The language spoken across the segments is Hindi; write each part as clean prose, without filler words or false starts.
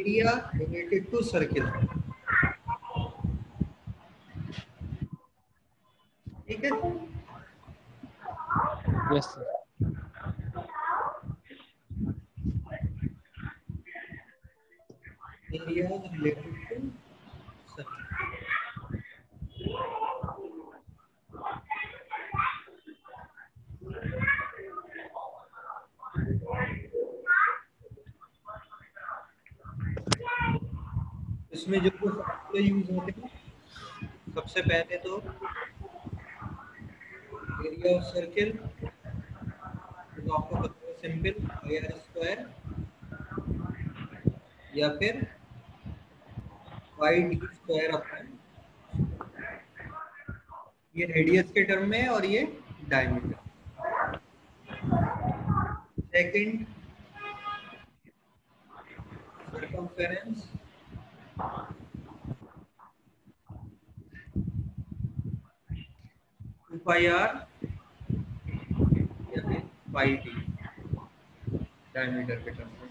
area related to circle. ठीक है? Yes sir. Area related to circle. इसमें जो कुछ यूज होते हैं, सबसे पहले तो एरिया ऑफ सर्किल, तो आपको पता है सिंपल आर स्क्वायर या फिर पाई डी स्क्वायर अपॉन, ये रेडियस के टर्म में और ये diameter. Second circumference, pi R या फिर पाई डी डायमीटर के टर्म में।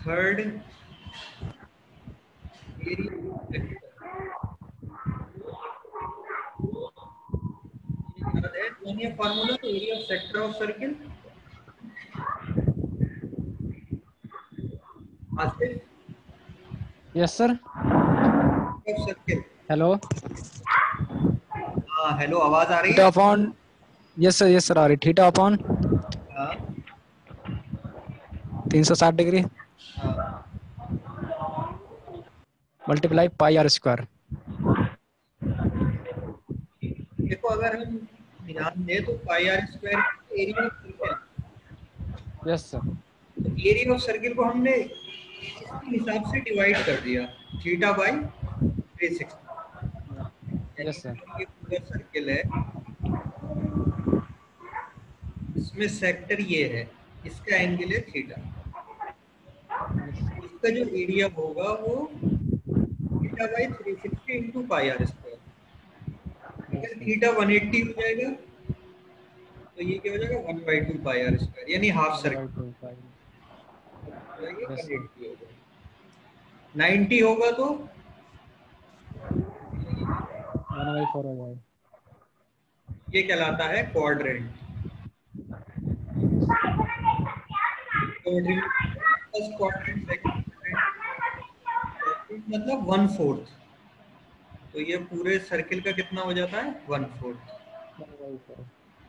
Third formula area of sector of circle, yes sir. Hello hello, आवाज आ रही है अपॉन? यस सर आ रही। Theta upon 360 degree multiply pi are square. देखो अगर हम ध्यान दें तो pi are square area of circle. Yes sir. Area of circle को हमने इसके हिसाब से डिवाइड कर दिया, थीटा बाय 360। Yes sir. ये पूरा सर्किल है, इसमें सेक्टर ये है, इसका एंगल है थीटा, इसका जो एरिया होगा वो theta by 360 into pi are square. अगर थीटा 180 हो जाएगा तो ये क्या हो जाएगा 1/2 पाई आर स्क्वायर, यानी हाफ सर्कल। 90 होगा तो 1/4 हो जाएगा। ये कहलाता है क्वाड्रेंट। मतलब 1/4, तो ये पूरे सर्किल का कितना हो जाता है 1/4।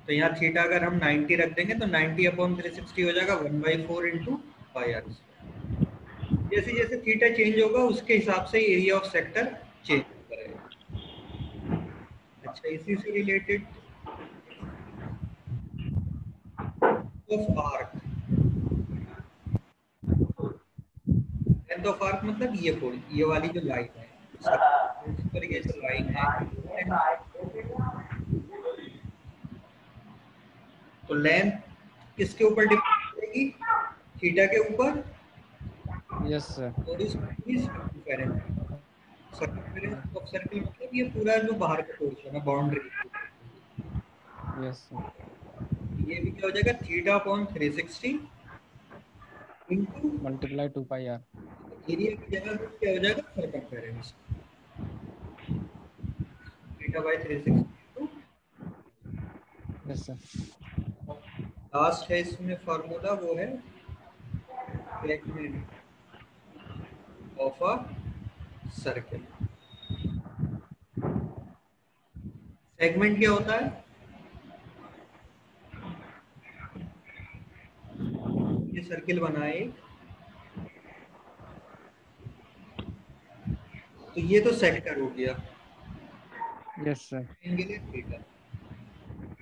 तो यहाँ थीटा अगर हम 90 रख देंगे तो 90/360 हो जाएगा 1/4 इंटू पाई आर। जैसे जैसे थीटा चेंज होगा उसके हिसाब से एरिया ऑफ सेक्टर चेंज होता रहेगा। अच्छा, इसी से related of arc, length of arc मतलब ये वाली जो लाइन है, इस पर ये जो लाइन है तो लेंथ किसके ऊपर डिपेंड करेगी? थीटा के ऊपर। Yes sir. और इस सर्कमफेरेंस ऑफ सर्कल मतलब ये पूरा जो बाहर का पोर्शन है, बाउंड्री। Yes sir. ये भी क्या हो जाएगा theta upon 360 into multiply 2 pi R. Area की जगह क्या हो जाएगा circumference theta by 360। Yes sir. Last है इसमें फॉर्मूला, वो है segment of a circle. Segment क्या होता है? सर्किल बनाए तो ये तो सेक्टर हो गया। Yes sir. Angle theta.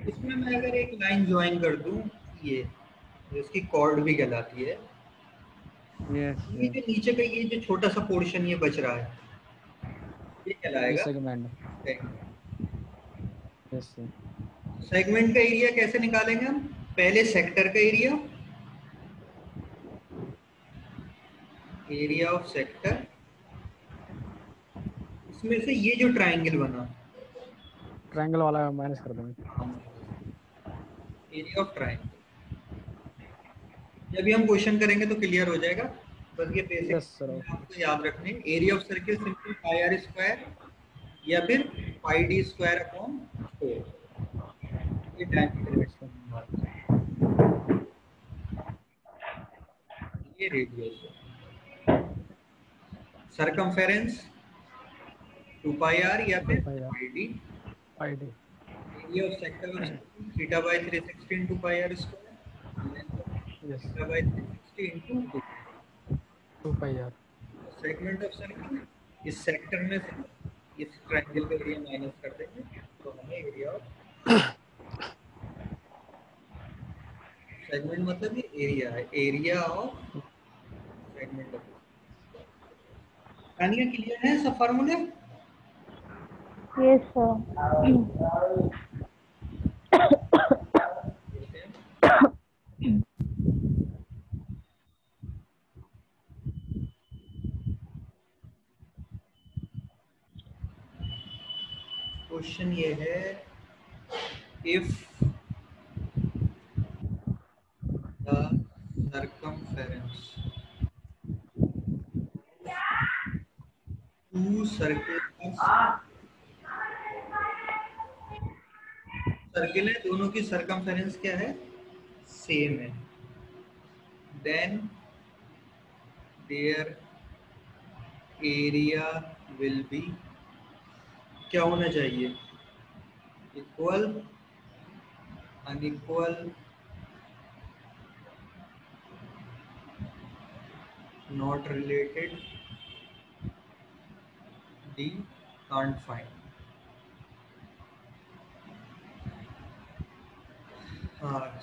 इसमें मैं अगर एक लाइन ज्वाइन कर दूं, ये इसकी कॉर्ड भी कहलाती है। Yes sir. ये नीचे का ये जो छोटा सा पोर्शन ये बच रहा है, ये कहलाएगा सेगमेंट। Yes sir. सेगमेंट का एरिया कैसे निकालेंगे हम? पहले सेक्टर का एरिया, एरिया ऑफ सेक्टर, इसमें से ये जो ट्रायंगल बना, ट्रायंगल वाला माइनस कर देंगे। एरिया ऑफ ट्रायंगल जब भी हम क्वेश्चन करेंगे तो क्लियर हो जाएगा। बस ये बेसिक आपको याद रखने। Area of circle simple pi are square या फिर पाई डी स्क्वायर अपॉन 4 ये डायमीटर, ये रेडियस। सरकमफेरेंस 2 पाई आर या फिर pi D. Area of sector theta by 360 into pi are square theta by 360 into 2 pi R. Segment of circle इस सेक्टर में इस ट्रायंगल का एरिया माइनस कर देंगे तो हमें एरिया ऑफ सेगमेंट मतलब ये एरिया है, एरिया ऑफ सेगमेंट। कहानी क्लियर है सब फार्मूले? Yes sir. क्वेश्चन ये है if the circumference two circles, circle है दोनों की सरकमफेरेंस क्या है सेम है, then their area will be क्या होना चाहिए equal unequal not related D can't find.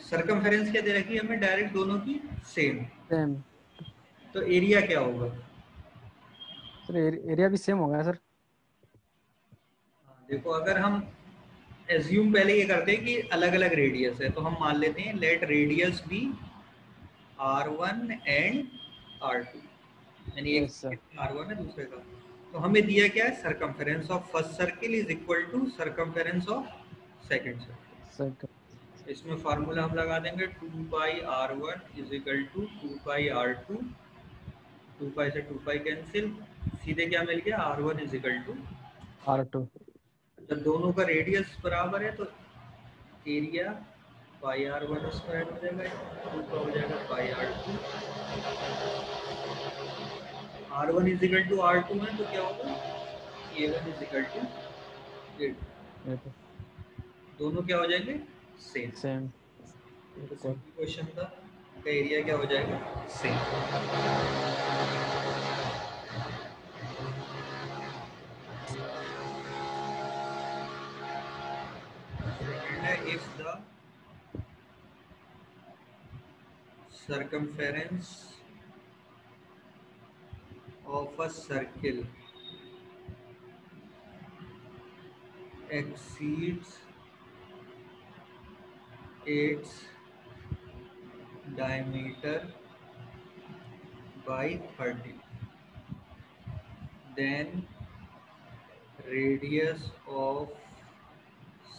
Circumference क्या दे रखी है हमें डायरेक्ट दोनों की सेम, तो एरिया क्या होगा सर? एरिया भी सेम होगा सर। देखो अगर हम एज्यूम पहले ये करते हैं कि अलग अलग रेडियस है तो हम मान लेते हैं let radius B R1 and R2 यानी एक R1 है दूसरे का, तो हमें दिया क्या है circumference of first circle is equal to circumference of second circle. इसमें फार्मूला हम लगा देंगे 2 pi R1 is equal to 2 pi R2, 2 pi से 2 पाई कैंसिल, सीधे क्या मिल गया R1 is equal to R2। जब दोनों का रेडियस बराबर है तो area pi R one square हो जाएगा pi R two. R one is equal to are two है तो क्या होगा A one is equal to A two, दोनों क्या हो जाएंगे सेम। क्वेश्चन था का एरिया क्या हो जाएगा same. If the circumference of a circle exceeds its diameter by 30, then radius of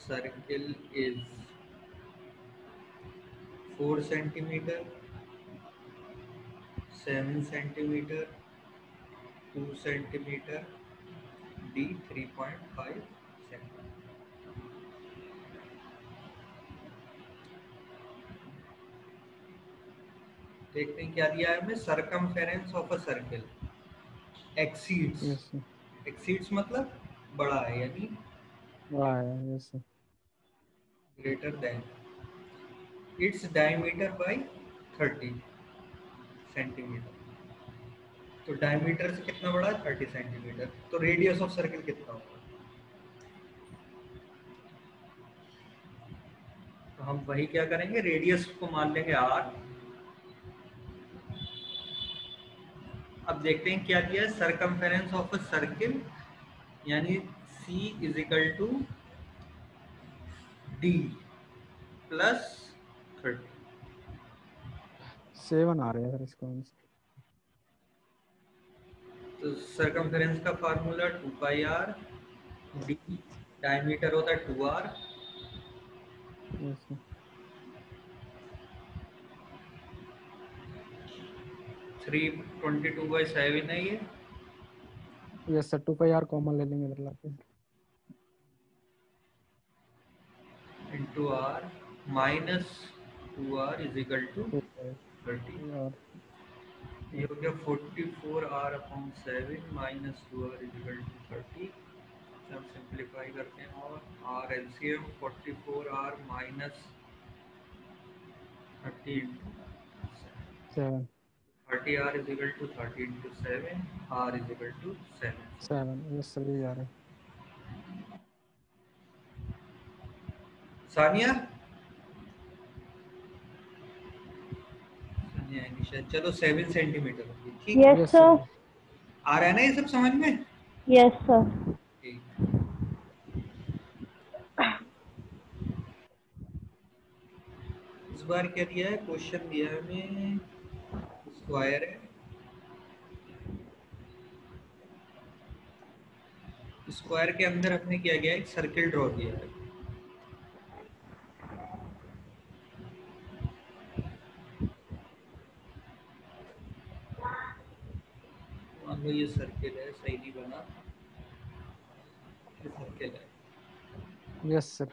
circle is 4 centimetre, 7 centimetre, 2 centimetre, D 3.5 centimetre. देखते हैं क्या दिया है हमें circumference of a circle exceeds, exceeds मतलब बड़ा है यानी greater than its diameter by 30 centimetre. तो डायमीटर से कितना बड़ा है 30 सेंटीमीटर, तो रेडियस ऑफ सर्किल कितना होगा? तो हम वही क्या करेंगे रेडियस को मान लेंगे आर। अब देखते हैं क्या दिया है सरकमफेरेंस ऑफ अ सर्किल यानी C is equal to D plus 30 7 आ रहा है इसको। तो सरकमफेरेंस का formula 2 pi R, D diameter होता है 2 आर, 322/7 है ये। यस सर, 2 का यार कॉमन ले लेंगे इधर लाके into r minus 2r is equal to 30। ये हो गया 44r/7 minus 2r is equal to 30। हम सिंपलीफाई करते हैं और r LCM 44r minus 30 30r is equal to 30 into 7, r is equal to 7। ये सही आ रहा है सानिया, चलो 7 सेंटीमीटर। ठीक है, यस सर, आ रहा है ना ये सब समझ में? Yes sir. इस बार क्या दिया है क्वेश्चन? दिया है हमें स्क्वायर है, स्क्वायर के अंदर हमने क्या किया, एक सर्किल ड्रॉ किया है। मान लो ये सर्किल है, सही नहीं बना, ये सर्किल है। Yes sir.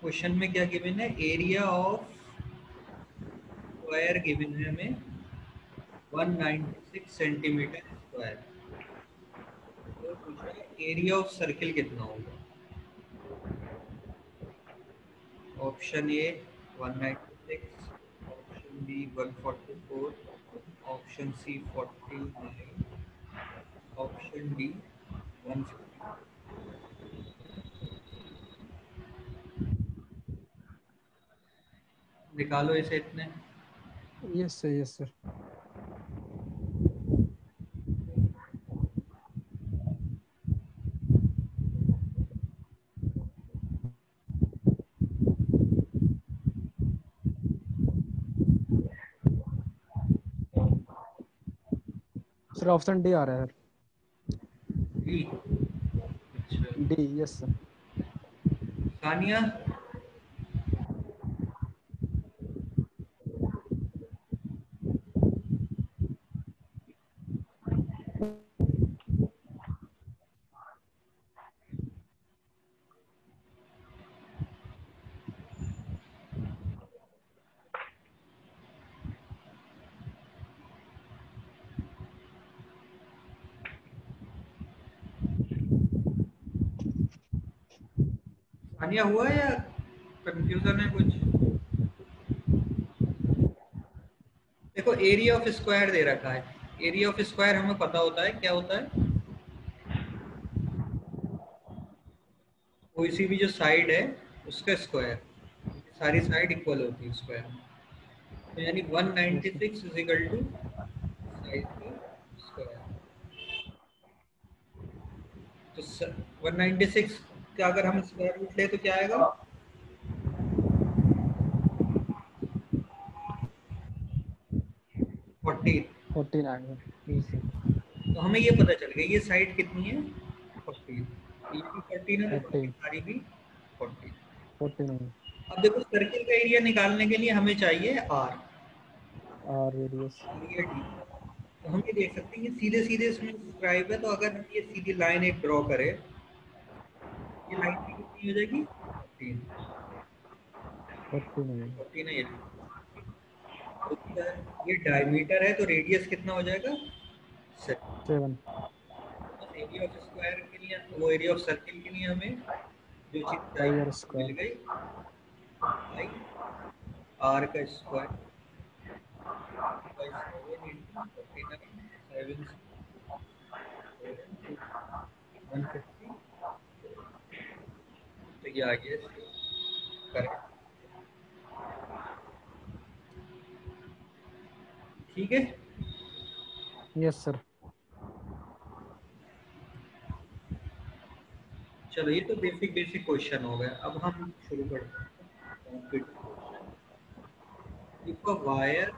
क्वेश्चन में क्या गिवन है? एरिया ऑफ स्क्वायर गिवन है हमें 196 सेंटीमीटर स्क्वायर। तो पूछा है एरिया ऑफ सर्किल कितना होगा। Option A 196, option B 144, option C 49, option D 150। निकालो इसे इतने। Yes sir, yes sir. Sir option D आ रहा है डी। अच्छा डी, यस सर। सानिया हुआ या कंफ्यूजन है कुछ? देखो एरिया ऑफ स्क्वायर दे रखा है। एरिया ऑफ स्क्वायर हमें पता होता है क्या होता है, कोई सी भी जो साइड है उसका स्क्वायर, सारी साइड इक्वल होती है स्क्वायर में। तो यानी 196 इज इक्वल टू साइड का स्क्वायर। तो 196 क्या अगर हम स्क्वायर रूट ले तो क्या आएगा? 14 आएगा। तो हमें ये पता चल गया ये साइड कितनी है 14। ये भी 14 है, सारी भी 14 है। अब देखो सर्किल का एरिया निकालने के लिए हमें चाहिए r रेडियस। तो हम ये देख सकते हैं ये सीधे सीधे इसमें डिस्क्राइब है। तो अगर हम ये सीधी लाइन एक ड्रॉ करें, लाइन कितनी हो जाएगी 14 है। ये डायमीटर है तो रेडियस कितना हो जाएगा 7। एरिया ऑफ स्क्वायर के लिए, वो एरिया ऑफ सर्किल के लिए हमें जो चीज चाहिए मिल गई, r का स्क्वायर 7 आगे करें। ठीक है, यस सर। चलो ये तो बेसिक क्वेश्चन हो गया। अब हम शुरू करते हैं इसका वायर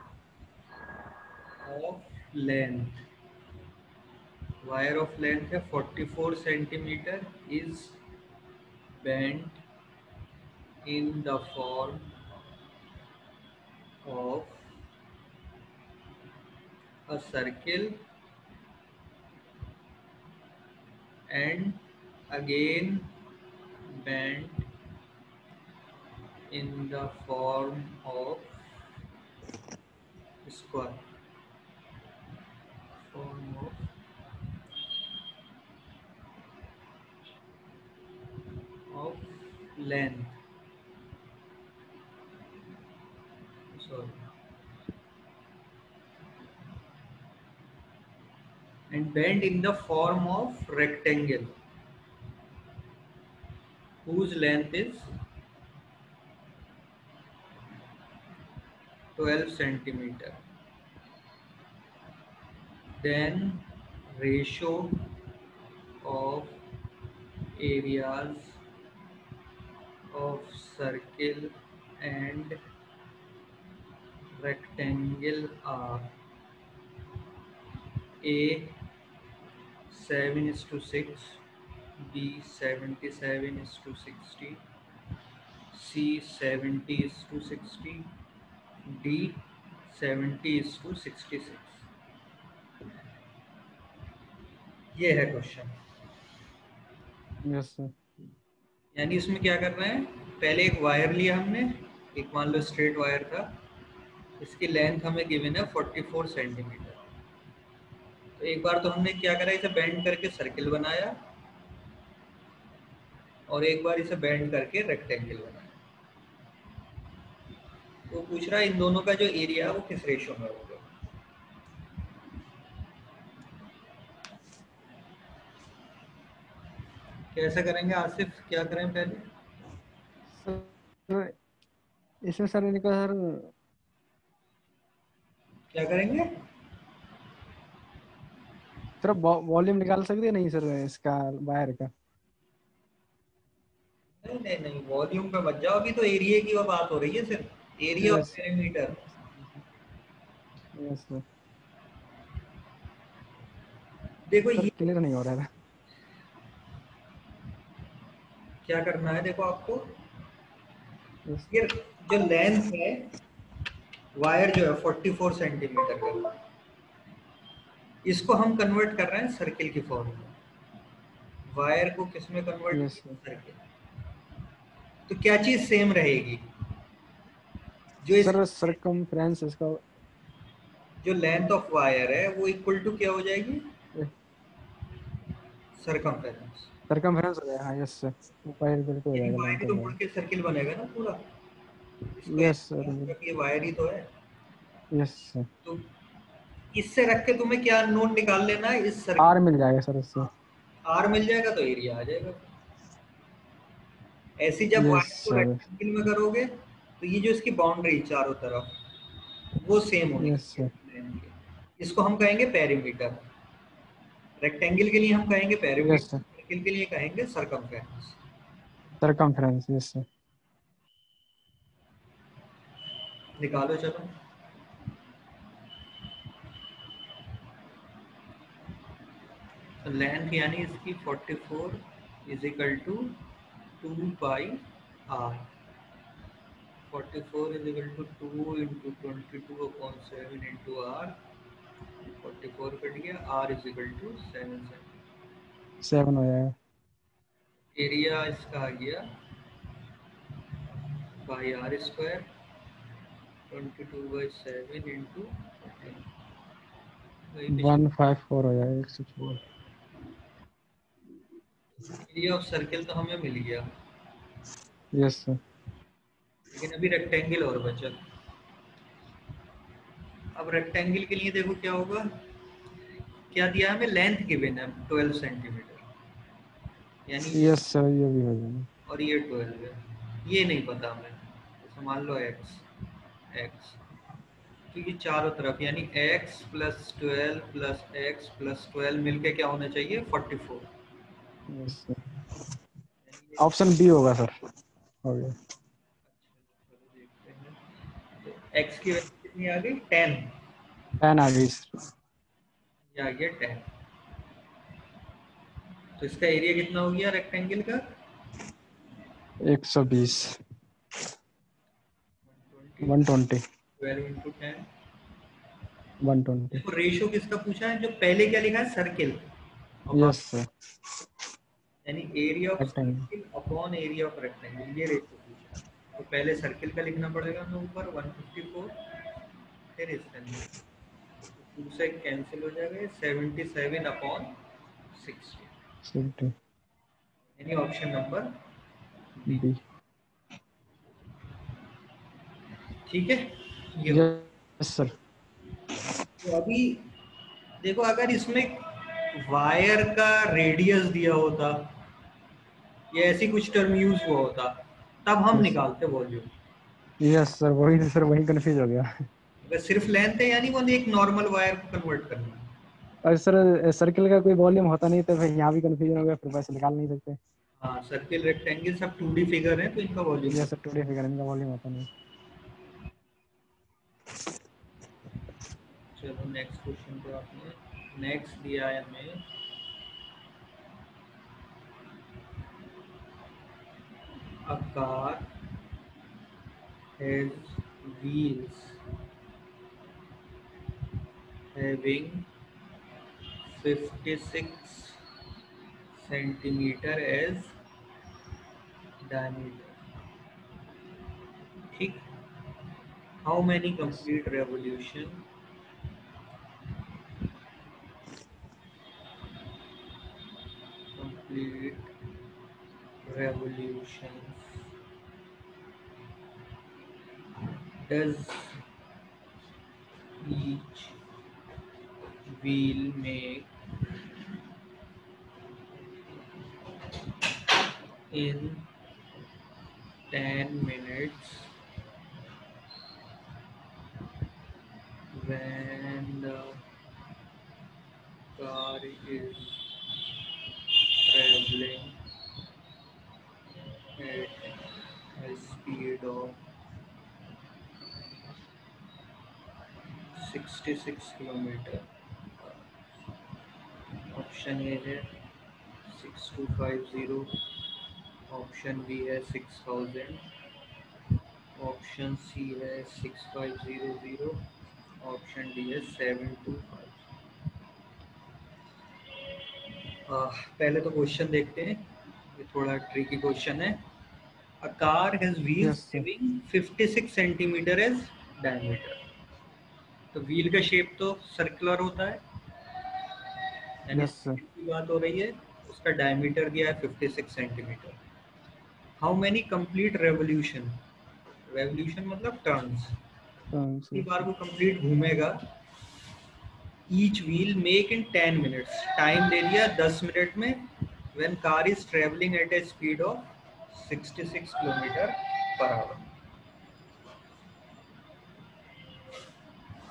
ऑफ लेंथ है 44 centimetre is bent in the form of a circle and again bent in the form of square. Form of length. Sorry. And bend in the form of rectangle whose length is 12 centimeter. Then ratio of areas of circle and rectangle are A 7:6, B 77:60, C 70:60, D 70:66. ये है क्वेश्चन। Yes sir. यानी इसमें क्या कर रहे हैं, पहले एक वायर लिया हमने, एक मान लो स्ट्रेट वायर था, इसकी लेंथ हमें गिवन है 44 सेंटीमीटर। तो एक बार तो हमने क्या करा, इसे बेंड करके सर्किल बनाया और एक बार इसे बेंड करके रेक्टेंगल बनाया। तो पूछ रहा है इन दोनों का जो एरिया है वो किस रेशियो में होगा। कैसे करेंगे आसिफ, क्या करें पहले सर, इसमें सर इनका सर क्या करेंगे सर, वॉल्यूम निकाल सकते हैं नहीं सर इसका बाहर का? नहीं नहीं नहीं, वॉल्यूम पे मत जाओ, अभी तो एरिया की वो बात हो रही है सिर्फ, एरिया और पेरीमीटर। Yes sir. देखो ये क्लियर नहीं हो रहा है, क्या करना है देखो आपको, ये जो लेंथ है वायर जो है 44 सेंटीमीटर का, इसको हम कन्वर्ट कर रहे हैं सर्किल की फॉर्म में। वायर को किसमें कन्वर्ट? सर्किल। तो क्या चीज सेम रहेगी, जो इस सर्कमफ्रेंस इसका जो लेंथ ऑफ वायर है वो इक्वल टू क्या हो जाएगी, सर्कमफ्रेंस। सर्कमफ्रेंस हो गया। हाँ यस सर, वायर बिल्कुल हो जाएगा, वायर तो मुड़ के सर्किल बनेगा ना पूरा। यस सर, ये वायर ही तो है। Yes sir. तो इससे रख के तुम्हें क्या नोट निकाल लेना है, इस सर्किल आर मिल जाएगा सर, इससे आर मिल जाएगा तो एरिया आ जाएगा। ऐसे जब वायर को रेक्टेंगल में करोगे तो ये जो इसकी बाउंड्री चारों तरफ वो सेम होगी। Yes sir. इसको हम कहेंगे पेरीमीटर, रेक्टेंगल के लिए हम कहेंगे पेरीमीटर, के लिए कहेंगे सर्कमफ्रेंस। Circumference yes sir. निकालो चलो। तो लेंथ यानी इसकी 44 is equal to 2 pi R. 44 is equal to 2 × 22/7 × r। 44 cut गया, r इज इक्वल टू 7 हो जाएगा। एरिया इसका आ गया पाई आर स्क्वायर 22/7 × 154 हो जाएगा, 104। एरिया ऑफ सर्किल तो हमें मिल गया। Yes sir. लेकिन अभी रेक्टेंगल और बचा। अब रेक्टेंगल के लिए देखो क्या होगा, क्या दिया हमें, लेंथ गिवन है 12 सेंटीमीटर यानी। यस सर, ये भी हो जाएगा और ये 12 है, ये नहीं पता हमें, तो मान लो x x, तो ये चारों तरफ यानी x plus 12 plus x plus 12 मिलके क्या होना चाहिए, 44। यस सर, ऑप्शन बी होगा सर। हो गया। तो x की वैल्यू कितनी आ गई, 10 आ गई सर, आ गया 10। तो इसका एरिया कितना हो गया रेक्टेंगल का, 120 120 12 × 10 120। तो रेशियो किसका पूछा है? जो पहले क्या लिखा है, सर्किल। यस सर, यानी area of circle upon area of rectangle, ये रेशियो पूछा है। तो पहले सर्किल का लिखना पड़ेगा हमें ऊपर 154, फिर इसका 2 से कैंसिल हो जाएगा, 77/60, यानी ऑप्शन नंबर बी। ठीक है, ये सर। तो अभी देखो, अगर इसमें वायर का रेडियस दिया होता या ऐसी कुछ टर्म यूज हुआ होता, तब हम निकालते वॉल्यूम। यस सर, वही सर, वही कंफ्यूज हो गया। अगर सिर्फ लेंथ है, यानी वो एक नॉर्मल वायर को कन्वर्ट करना, और सर सर्किल का कोई वॉल्यूम होता नहीं, तो यहाँ भी कंफ्यूजन हो गया, फिर वैसे निकाल नहीं सकते। हाँ, सर्किल रेक्टेंगल सब 2D फिगर है, तो इनका volume, yes sir, 2D figure, इनका वॉल्यूम होता नहीं। चलो नेक्स्ट क्वेश्चन पे। आपने नेक्स्ट दिया है हमें, a car has wheels having 56 cm as diameter. ठीक, how many complete revolution does each wheel make in 10 minutes when the car is traveling at a speed of 66 km/h? Option A है 6250, ऑप्शन बी है 6000, ऑप्शन सी है 6500, ऑप्शन डी है 725। पहले तो क्वेश्चन देखते हैं, ये थोड़ा ट्रिकी क्वेश्चन है। A car has wheels having 56 cm as diameter. तो व्हील का शेप तो सर्कुलर होता है, यानी की बात हो रही है, उसका डायमीटर दिया है 56 cm। How many complete revolution, revolution मतलब टर्न्स, कितनी बार वो कंप्लीट घूमेगा, each wheel make in 10 minutes, time दे दिया 10 मिनट में, when car is travelling at a speed of 66 km/h।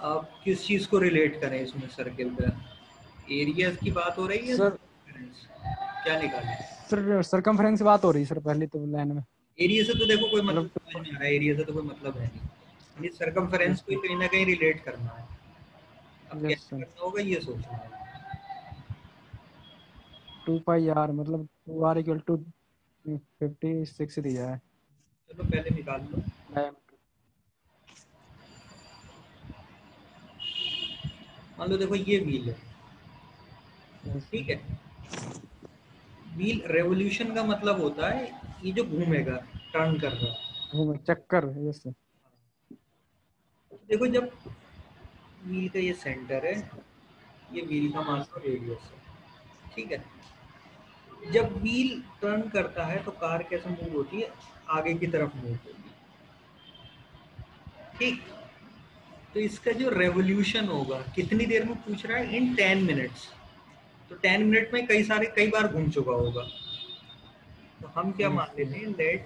आप किस चीज को रिलेट करें इसमें? सर्किल का एरिया की बात हो रही है सर, क्या निकालें सर? सरकमफ्रेंस की बात हो रही है सर, पहले तो लाइन में। एरिया से तो देखो कोई मतलब नहीं आ रहा है, एरिया से तो कोई मतलब है नहीं, ये सरकमफ्रेंस को कहीं ना कहीं रिलेट करना है। अब कैसे करना होगा ये सोचना है। 2πr मतलब 2r = 56 दिया है। चलो पहले निकाल लो। मान लो देखो ये व्हील है, ठीक है, व्हील रेवोल्यूशन का मतलब होता है ये जो घूमेगा, टर्न कर रहा है, घूमे, चक्कर। यस, देखो जब व्हील का ये सेंटर है, ये व्हील का मान लो रेडियस है, ठीक है, जब व्हील टर्न करता है तो कार कैसे मूव होती है? आगे की तरफ मूव होती है। ठीक, तो इसका जो रेवोल्यूशन होगा, कितनी देर में पूछ रहा है? इन 10 minutes। तो 10 मिनट में कई बार घूम चुका होगा। तो हम क्या मान लेते हैं? Let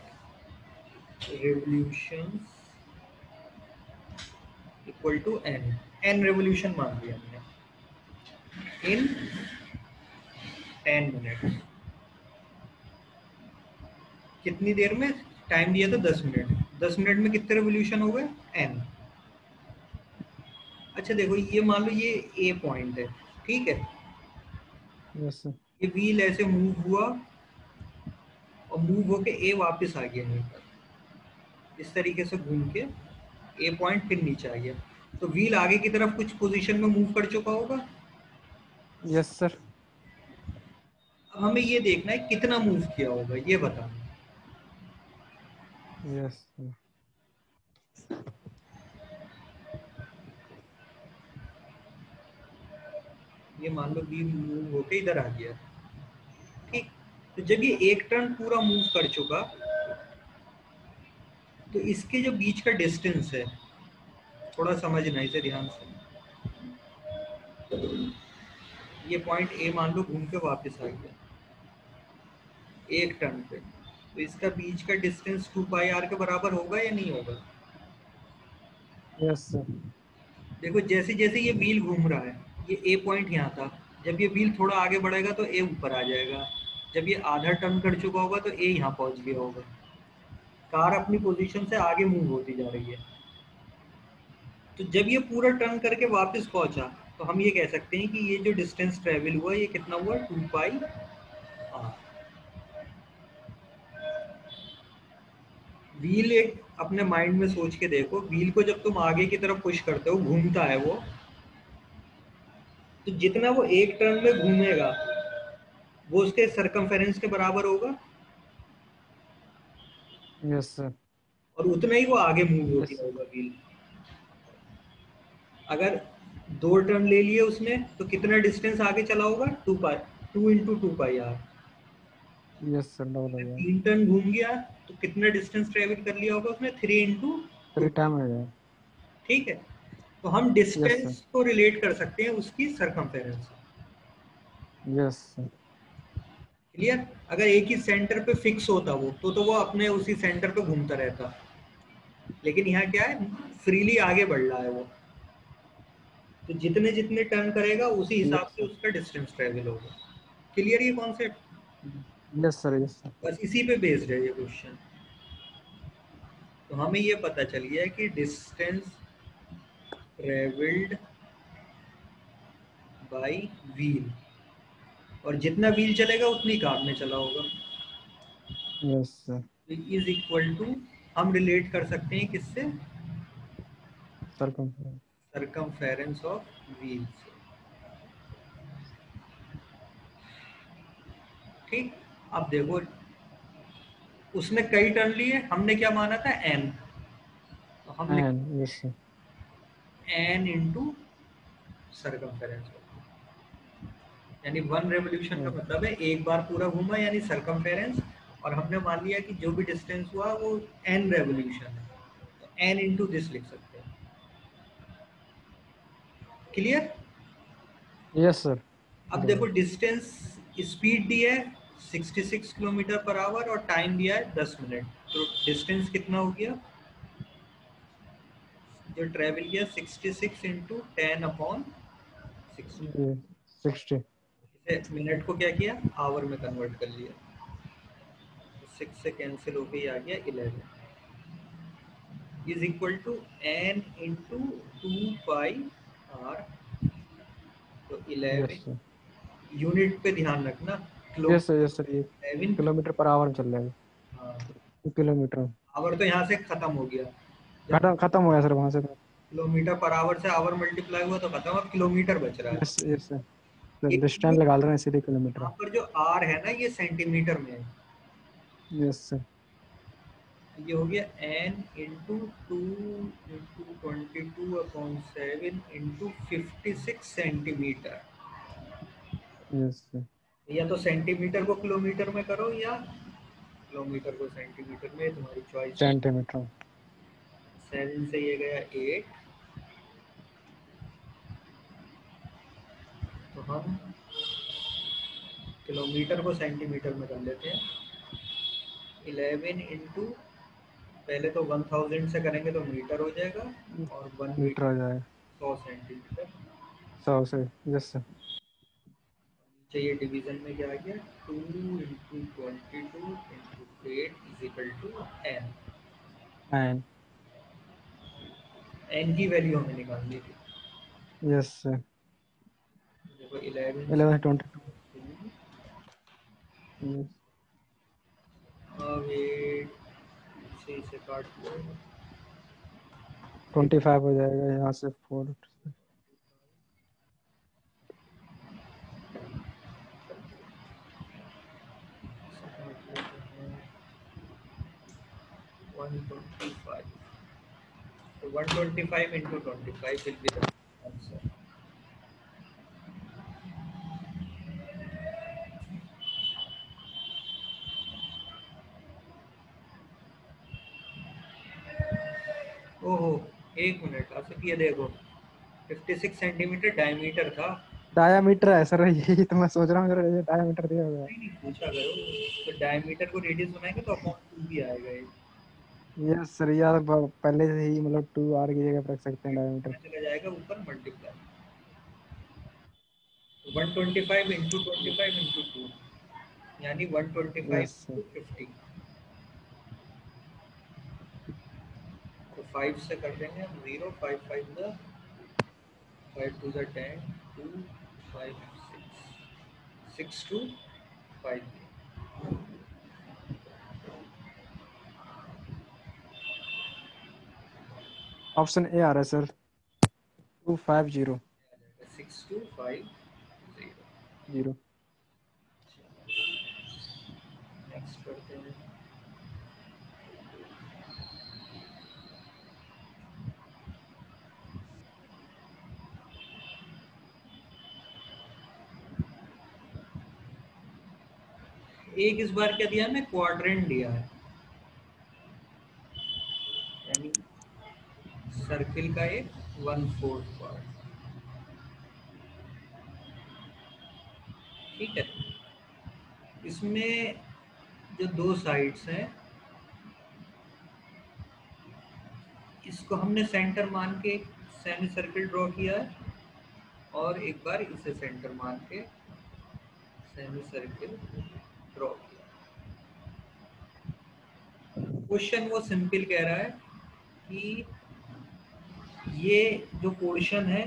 revolutions equal to n। n revolution मान लिया हमने इन 10 minutes। कितनी देर में? टाइम दिया था 10 मिनट। 10 मिनट में कितने रेवोल्यूशन हो गए? n। अच्छा देखो, ये मान लो ये ए पॉइंट है, ठीक है, yes, ये व्हील ऐसे मूव हुआ और मूव होके ए वापस आ गया, इस तरीके से घूम के ए पॉइंट फिर नीचे आ गया। तो व्हील आगे की तरफ कुछ पोजीशन में मूव कर चुका होगा। Yes sir. अब हमें ये देखना है कितना मूव किया होगा, ये बता। Yes sir. ये मान लो व्हील मूव होके इधर आ गया, ठीक। तो जब ये एक टर्न पूरा मूव कर चुका तो इसके जो बीच का डिस्टेंस है, थोड़ा समझना इसे ध्यान से। ये पॉइंट ए मान लो घूम के वापस आ गया एक टर्न पे, तो इसका बीच का डिस्टेंस 2πr के बराबर होगा या नहीं होगा? Yes sir. देखो जैसे जैसे ये व्हील घूम रहा है, ये ए पॉइंट यहाँ था, जब ये व्हील थोड़ा आगे बढ़ेगा तो ए ऊपर आ जाएगा, जब ये आधा टर्न कर चुका होगा तो ए यहाँ पहुँच गया होगा। कार अपनी पोजीशन से आगे मूव होती जा रही है। तो जब ये पूरा टर्न करके वापस पहुंचा तो हम ये कह सकते हैं कि ये जो डिस्टेंस ट्रेवल हुआ ये कितना हुआ, 2πr। व्हील एक अपने माइंड में सोच के देखो, व्हील को जब तुम आगे की तरफ पुश करते हो घूमता है वो, तो जितना वो एक टर्न में घूमेगा वो उसके सरकमफेरेंस के बराबर होगा। Yes sir. और उतना ही वो आगे मूव होती होगा व्हील। अगर 2 टर्न ले लिए उसने तो कितना डिस्टेंस आगे चला होगा, 2 into 2πr। Yes sir. 3 turn घूम गया तो कितना डिस्टेंस ट्रेवल कर लिया होगा उसने, 3 into 3 टाइम हो गया, ठीक है। तो हम डिस्टेंस को रिलेट कर सकते हैं उसकी सरकमफेरेंस। Yes sir. क्लियर। अगर एक ही सेंटर पे फिक्स होता वो तो वो अपने उसी सेंटर पे घूमता रहता, लेकिन यहाँ क्या है, फ्रीली आगे बढ़ रहा है वो। तो जितने जितने टर्न करेगा उसी हिसाब से उसका डिस्टेंस ट्रेवल होगा। क्लियर ये concept? Yes sir. Yes sir. बस इसी पे बेस्ड है ये क्वेश्चन। तो हमें ये पता चल गया है कि डिस्टेंस ट्रेवल्ड बाय व्हील, और जितना व्हील चलेगा उतनी कार में चला होगा। Yes sir. Is equal to हम रिलेट कर सकते हैं किससे, सरकमफेरेंस ऑफ व्हील से, ठीक। अब देखो उसने कई टर्न लिए, हमने क्या माना था, n। तो हमने n इंटू सरकमफेरेंस, यानी 1 रेवोल्यूशन का मतलब है एक बार पूरा घूमा, यानी सरकमफेरेंस। और हमने मान लिया कि जो भी डिस्टेंस हुआ वो n रेवोल्यूशन है, तो n इंटू दिस लिख सकते हैं। क्लियर? Yes sir. अब देखो डिस्टेंस, स्पीड दी है 66 किलोमीटर पर आवर और टाइम दिया है 10 मिनट, तो डिस्टेंस कितना हो गया जो ट्रेवल किया, 66 into 10/60। मिनट को क्या किया, आवर में कन्वर्ट कर लिया, 6 से कैंसिल हो गई, आ गया 11 is equal to n into 2πr। तो 11 यूनिट पे ध्यान रखना। Yes sir. ये 11 किलोमीटर पर आवर चल रहा है। हाँ, किलोमीटर आवर तो यहाँ से खत्म हो गया, खत्म हो गया सर। वहाँ से किलोमीटर पर आवर से आवर मल्टीप्लाई हुआ तो खत्म, अब किलोमीटर बच रहा है। Yes sir. डिस्टेंस लगा रहे हैं सीधे किलोमीटर पर। जो आर है ना ये सेंटीमीटर में है। Yes sir. ये हो गया n into 2 into 22/7 into 56 centimetre. Yes sir. या तो सेंटीमीटर को किलोमीटर में करो या किलोमीटर को सेंटीमीटर में, तुम्हारी चॉइस। सेंटीमीटर 7 से ये गया 8, तो हम किलोमीटर को सेंटीमीटर में कर लेते हैं। 11 इंटू पहले तो 1000 से करेंगे तो मीटर हो जाएगा, और 1 मीटर हो जाएगा 100 सेंटीमीटर। 100 से। Yes sir. चाहिए डिवीजन में क्या आ गया, 2 into 22 into 8 is equal to n। n की वैल्यू हमें निकालनी थी। Yes sir. 11 22। अब 6 से काट दो, 25 हो जाएगा यहाँ से 4। So 125 into 25 will be the answer. ओहो, एक मिनट ये देखो 56 सेंटीमीटर डायमीटर था, डायमीटर है सर, यही तो मैं सोच रहा हूँ डायमीटर दिया होगा। नहीं पूछा करो, तो डायमीटर को रेडियस बनाएंगे तो अपॉन 2 भी आएगा ये। यस सर, यार पहले से ही मतलब 2r की जगह रख सकते हैं डायमीटर, चला जाएगा ऊपर मल्टीप्लाई। 125 into 25 into 2 यानी 125 से 50 तो 5 से कर देंगे हम 0 5 5 द 5 2 द 10 2 5 6 6 2 5 ऑप्शन ए आ रहा है सर 250 6250। नेक्स्ट करते हैं एक इस बार क्या दिया है, मैं क्वाड्रेंट दिया है यानी सर्किल का एक 1/4 पार्ट, ठीक है। इसमें जो दो साइड्स हैं इसको हमने सेंटर मान के सेमी सर्किल ड्रॉ किया है और एक बार इसे सेंटर मान के सेमी सर्किल ड्रॉ किया। क्वेश्चन वो सिंपल कह रहा है कि ये जो पोर्शन है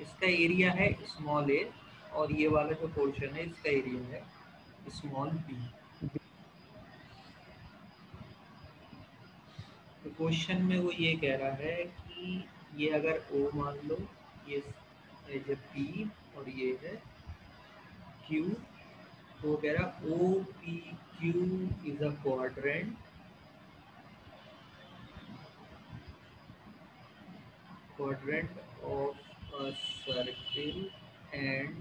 इसका एरिया है स्मॉल ए और ये वाला जो पोर्शन है इसका एरिया है स्मॉल बी। तो क्वेश्चन में वो ये कह रहा है कि ये अगर ओ मान लो, ये जो पी और ये है क्यू, तो वो कह रहा O P Q is a quadrant of a circle and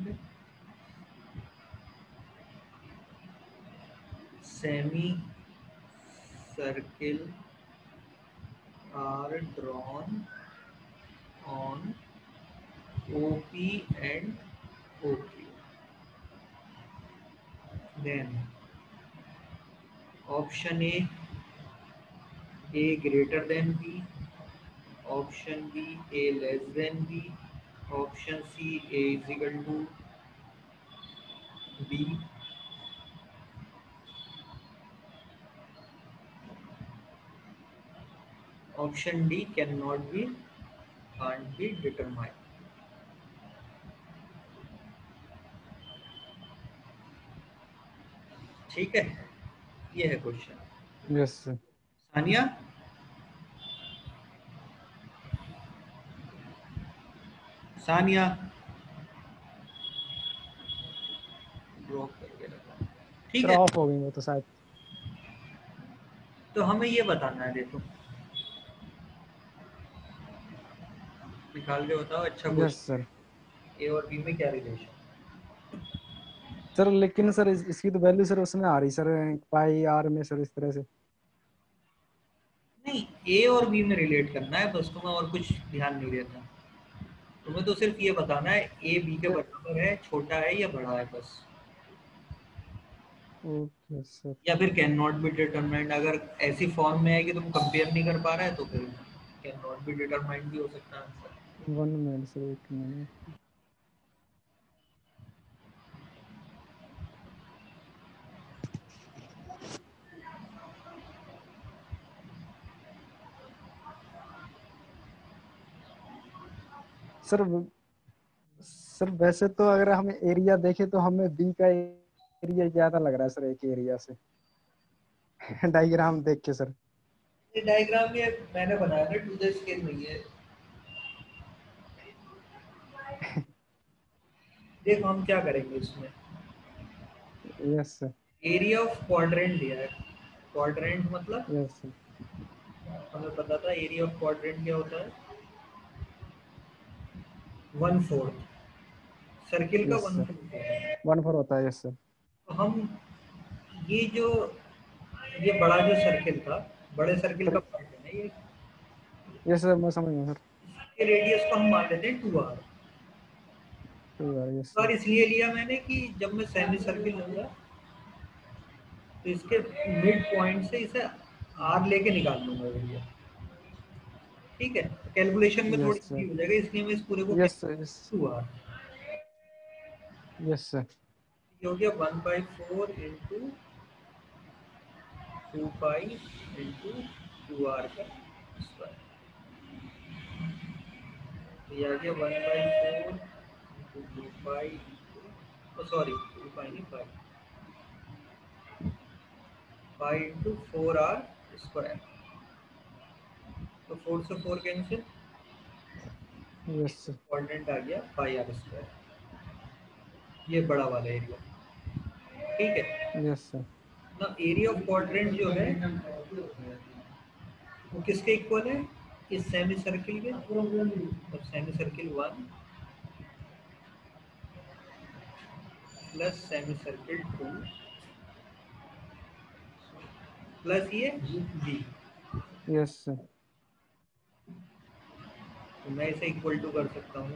semicircle are drawn on OP and OQ. Then option A greater than B, option B A less than B, option C A is equal to B, option D cannot be, can't be determined. ठीक है, ये है question. Yes sir. Sania Sania ठीक है, ऑफ हो गई वो तो शायद। तो हमें ये बताना है, देखो निकाल के बताओ। अच्छा कुछ सर, ए और बी में क्या रिलेशन सर? लेकिन सर इसकी तो वैल्यू सर उसमें आ रही सर पाई आर में सर, इस तरह से नहीं। ए और बी में रिलेट करना है बस तुम्हें, और कुछ ध्यान नहीं देता तुम्हें, तो सिर्फ ये बताना है ए बी के बराबर है, छोटा है या बड़ा है बस। Okay sir. या फिर कैन नॉट बी डिटरमाइंड, अगर ऐसी फॉर्म में है कि तुम कंपेयर नहीं कर पा रहे तो फिर कैन नॉट बी डिटरमाइंड भी हो सकता है answer. 1 minute sir, 1 minute. Sir वैसे तो अगर हम एरिया देखें तो हमें बी का एरिया ज्यादा लग रहा है सर एक एरिया से डायग्राम देख के सर। ये डायग्राम ये मैंने बनाया था, टू द स्केल नहीं है। देखो हम क्या करेंगे इसमें। Yes sir, area of quadrant दिया है। क्वाड्रेंट मतलब यस सर, हमें पता था एरिया ऑफ क्वाड्रेंट क्या होता है, 1/4 सर्किल का 1/4 होता है। यस सर, तो हम ये बड़ा जो सर्किल था, बड़े सर्किल का पार्ट है ना ये। यस सर, मैं समझ गया सर। इसके रेडियस को हम मान लेते हैं 2r। यस सर, इसलिए लिया मैंने कि जब मैं सेमी सर्किल लूंगा तो इसके मिड पॉइंट से इसे r लेके निकाल लूंगा भैया, ठीक है। कैलकुलेशन में थोड़ी सी हो जाएगा, इसलिए मैं इस पूरे को 2r। यस सर, ये हो गया 1/4 * 2π into 2r का स्क्वायर। ये आ गया 1/4 into 2π into, सॉरी 2π नहीं, π into 4r स्क्वायर। तो 4 से 4 कैंसिल। यस सर, क्वाड्रेंट आ गया πr स्क्वायर, ये बड़ा वाला एरिया, ठीक है। यस सर, ना एरिया ऑफ क्वाड्रेंट जो है वो किसके इक्वल है, इस सेमी सर्किल के। तो semi circle 1 plus semi circle 2 plus ये b। यस सर, तो मैं इसे इक्वल टू कर सकता हूँ।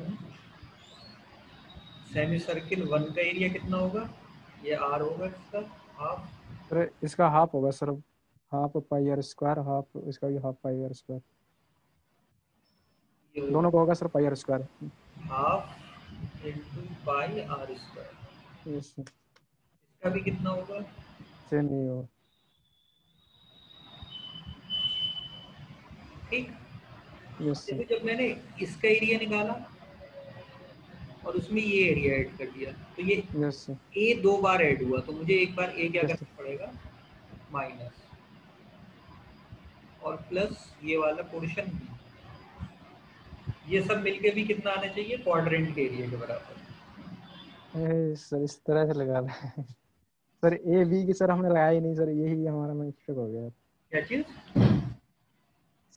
सेमी सर्किल 1 का एरिया कितना होगा, ये r होगा, इसका हाफ। इसका हाफ होगा sir, half pi are square, half इसका भी हाफ पाई आर स्क्वायर, दोनों को होगा sir pi are square, half into pi are square. Yes sir, इसका भी कितना होगा, सेम ही होगा, ठीक। यस सर, जब मैंने इसका एरिया निकाला और उसमें ये एरिया ऐड कर दिया, तो ये ए 2 बार ऐड हुआ, तो मुझे एक बार ए क्या करना पड़ेगा, माइनस, और प्लस ये वाला पोर्शन भी, ये सब मिलके भी कितना आना चाहिए, क्वाड्रेंट के एरिया के बराबर। सर इस तरह से लगा लें सर, ए बी की सर हमने लगाई नहीं सर, यही हमारा मिस्टेक हो गया। क्या चीज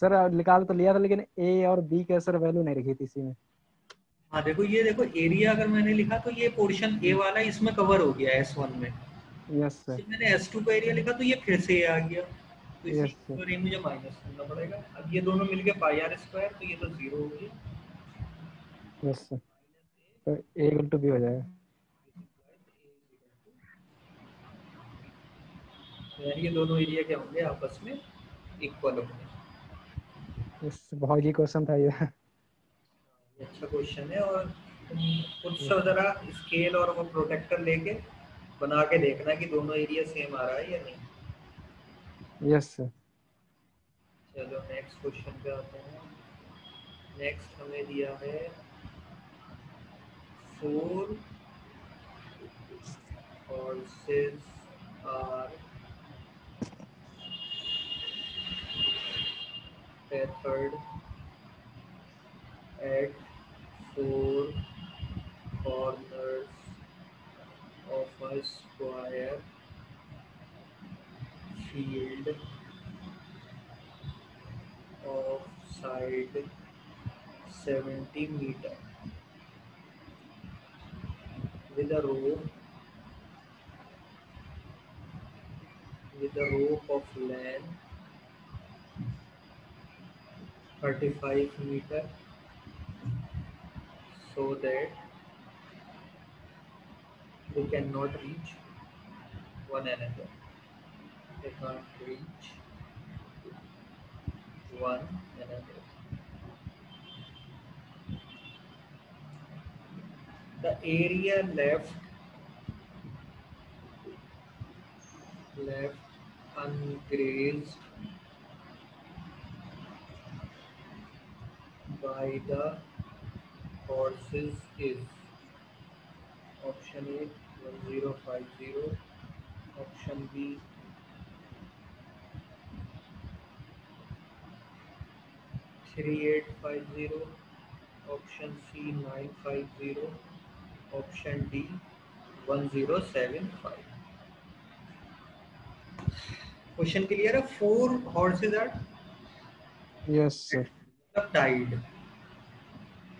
सर, निकाल तो लिया था लेकिन ए और बी का सर वैल्यू नहीं रखी थी इसी में। हाँ देखो, ये देखो एरिया अगर मैंने लिखा तो ये पोर्शन ए वाला इसमें कवर हो गया S1 में। यस सर, मैंने S2 का एरिया लिखा तो ये फिर से ए आ गया, तो इसको तो मुझे माइनस करना पड़ेगा। अब ये दोनों मिलके पाई आर स्क्वायर, तो ये तो 0 हो गया। यस सर, तो a * b हो जाएगा, यानी ये दोनों एरिया क्या होंगे, आपस में इक्वल होंगे। यस, बहुत ही क्वेश्चन था ये, अच्छा क्वेश्चन है। और कुछ जरा स्केल और वो प्रोटेक्टर लेके बना के देखना कि दोनों एरिया सेम आ रहा है या नहीं। यस सर, चलो नेक्स्ट क्वेश्चन पे आते हैं। नेक्स्ट हमें दिया है 4 horses are tethered at 4 corners of a square field of side 70 meters with a rope of length 35 meters, so that they cannot reach one another. They can't reach one another. The area left ungrazed by the horses is option A 1050, option B 3850, option C 950, option D 1075. Question clear है? 4 horses are yes sir tied.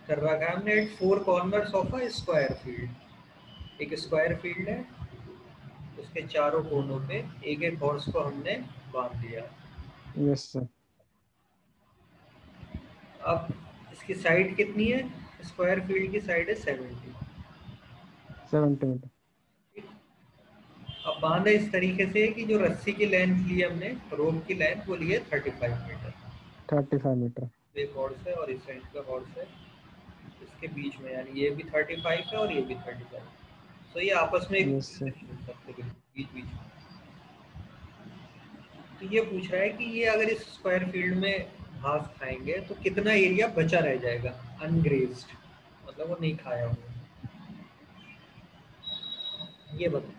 करवा काम ने 4 corners of a square field. एक स्क्वायर फील्ड है, उसके चारों कोनों पे एक एक हॉर्स को हमने बांध दिया. Yes sir. अब इसकी साइड कितनी है? स्क्वायर फील्ड की साइड है 70. अब बांधा इस तरीके से कि जो रस्सी की लेंथ ली हमने, रोप की लेंथ वो ली है 35 मीटर. एक हॉर्स है और इस साइड का हॉर्स है, इसके बीच में यानी ये भी 35 है और ये भी 35 है. तो ये आपस में yes, बीच. तो ये पूछ रहा है कि ये अगर इस स्क्वायर फील्ड में घास खाएंगे तो कितना एरिया बचा रह जाएगा अनग्रेस्ड, मतलब वो नहीं खाया हुआ, ये बता.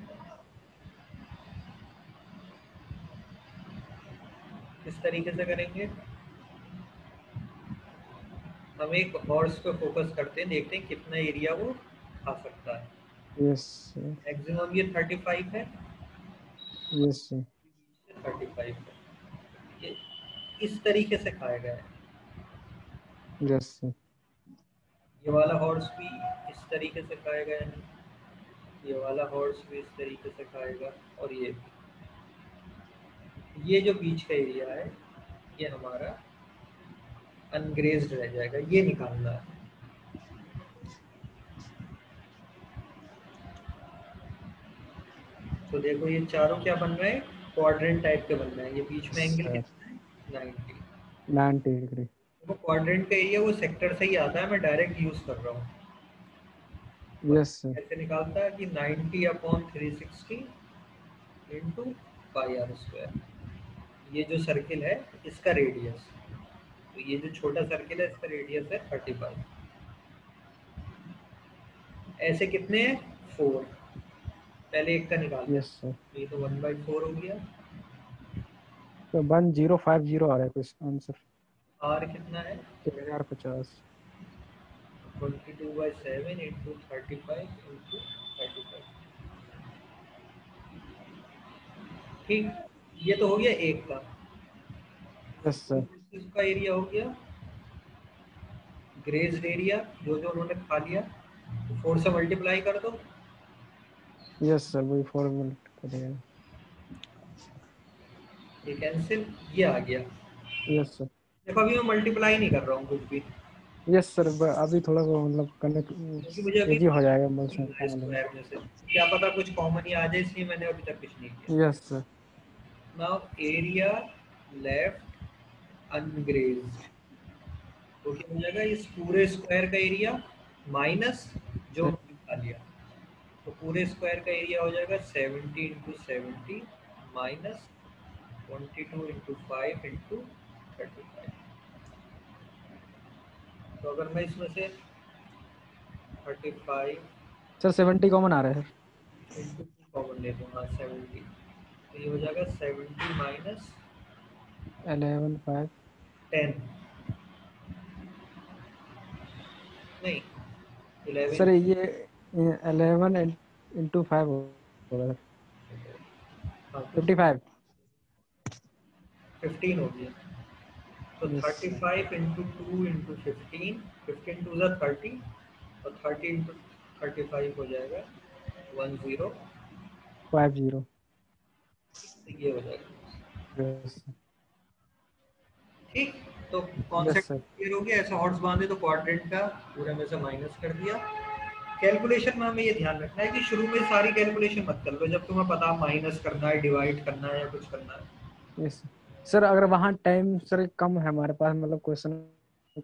किस तरीके से करेंगे? हम एक हॉर्स पे फोकस करते हैं, देखते हैं कितना एरिया वो खा सकता है. मैक्सिमम ये 35 है. Yes sir. 35 है. ये इस तरीके से खाया गया है. Yes sir. ये वाला हॉर्स भी इस तरीके से खाया गया है, ये वाला हॉर्स भी इस तरीके से खाएगा, और ये जो बीच का एरिया है ये हमारा अनग्रेज्ड रह जाएगा, ये निकालना है. तो देखो ये चारों क्या बन रहे हैं? क्वाड्रेंट टाइप के बन रहे हैं. ये बीच में एंगल कितना है? 90 डिग्री. वो क्वाड्रेंट का एरिया वो सेक्टर से ही आता है, मैं डायरेक्ट यूज कर रहा हूँ. Yes sir. ऐसे निकालता है कि 90/360 into पाई आर स्क्वायर. ये जो सर्किल है इसका रेडियस, तो ये जो छोटा सर्किल है इसका रेडियस है 35. ऐसे कितने हैं? 4. पहले एक का निकाल. Yes sir. ये तो 1/4 हो गया, तो 1050 आ रहा है इसका आंसर. आर कितना है? 3050. 22/7 into 35 into 35. ठीक, ये तो हो गया एक का. Yes sir. इसका एरिया हो गया ग्रेज्ड एरिया, जो उन्होंने खा लिया. 4 से मल्टीप्लाई कर दो. Yes sir. वही फॉर्मूला करेगा. ये कैंसिल, ये आ गया. Yes sir. देखो अभी मैं मल्टीप्लाई नहीं कर रहा हूँ कुछ भी. Yes sir. अभी थोड़ा सा मतलब कनेक्ट इजी हो जाएगा मतलब. क्या पता कुछ कॉमन ही आ जाए, इसलिए मैंने अभी तक कुछ नहीं किया. Yes sir. Now area left ungrazed, okay, हो जाएगा इस पूरे स्क्वायर का एरिया माइनस जो निकाल लिया. तो पूरे स्क्वायर का एरिया हो जाएगा 70 into 70 माइनस 22 into 5 into 35. तो अगर मैं इसमें से 35 सर 70 कॉमन आ रहा है सर, कॉमन ले लूँगा 70. तो ये हो जाएगा 70 माइनस 11 5 10. नहीं 11 सर, ये 11 into 5 होगा. 15 हो गया. तो 35 into 2 into 15, 15 into 30, और 30 into 35 हो जाएगा 1050. ये हो जाएगा. ठीक, तो कॉन्सेप्ट क्लियर हो गया. ऐसा हॉर्स बांधे तो क्वाड्रेंट का पूरे में से माइनस कर दिया. कैलकुलेशन में हमें ये ध्यान रखना है कि शुरू में सारी कैलकुलेशन मत कर लो, जब तुम्हें पता माइनस करना है, डिवाइड करना है, या कुछ करना है. Yes sir. अगर वहाँ टाइम सर कम है हमारे पास, मतलब क्वेश्चन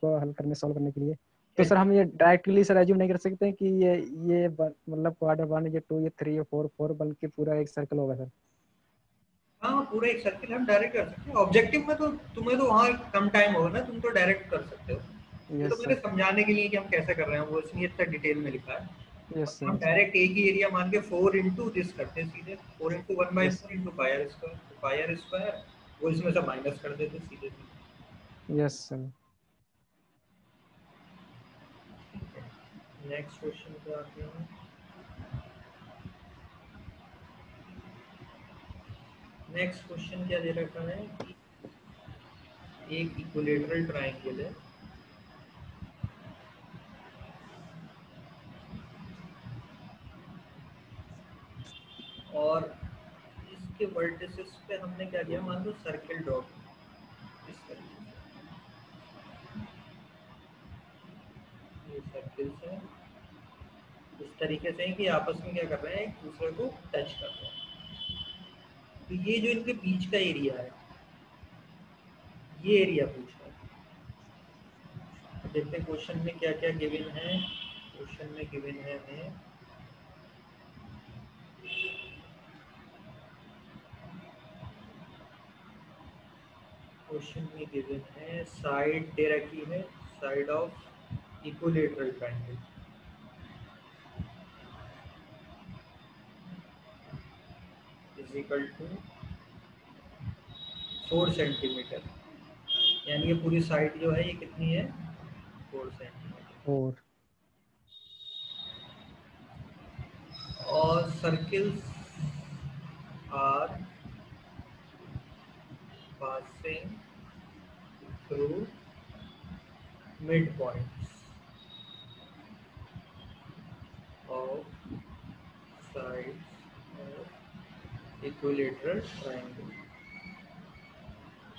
को हल करने सॉल्व करने के लिए, तो सर हम ये डायरेक्टली सर एज्यूम नहीं कर सकते हैं कि ये मतलब क्वाड्रेंट वन ये 2 ये 3 ये 4 बल्कि पूरा एक सर्कल होगा सर. हाँ, पूरा एक सर्कल हम डायरेक्ट कर सकते हैं. ऑब्जेक्टिव में तो तुम्हें तो वहाँ कम टाइम होगा ना, तुम तो डायरेक्ट कर सकते हो. Yes, तो मैंने समझाने के लिए कि हम कैसे कर रहे हैं वो इसमें इतना डिटेल में लिखा है. yes, हम डायरेक्ट एक ही एरिया मान के 4 into this करते सीधे. 4 into 1/4 into pi r square, वो इसमें से माइनस कर देते सीधे. Yes sir. नेक्स्ट क्वेश्चन पे आते हैं। नेक्स्ट क्वेश्चन क्या दे रखा है कि एक इक्विलेटरल ट्रायंगल है, और इसके वर्टिसेस पे हमने क्या किया, मान लो सर्किल ड्रॉ किया। इस तरीके से ये सर्किल्स हैं, इस तरीके से कि आपस में क्या कर रहे हैं, एक दूसरे को टच कर रहे हैं। तो ये जो इनके बीच का एरिया है, ये एरिया पूछा है। देखते हैं क्वेश्चन में क्या क्या गिवन है। क्वेश्चन में गिवन है हमें साइड दे रखी है, side of equilateral triangle. Equal to 4 centimetre, यानी ये पूरी साइड जो है ये कितनी है, 4 सेंटीमीटर। और circles are passing through midpoints of sides of equilateral triangle,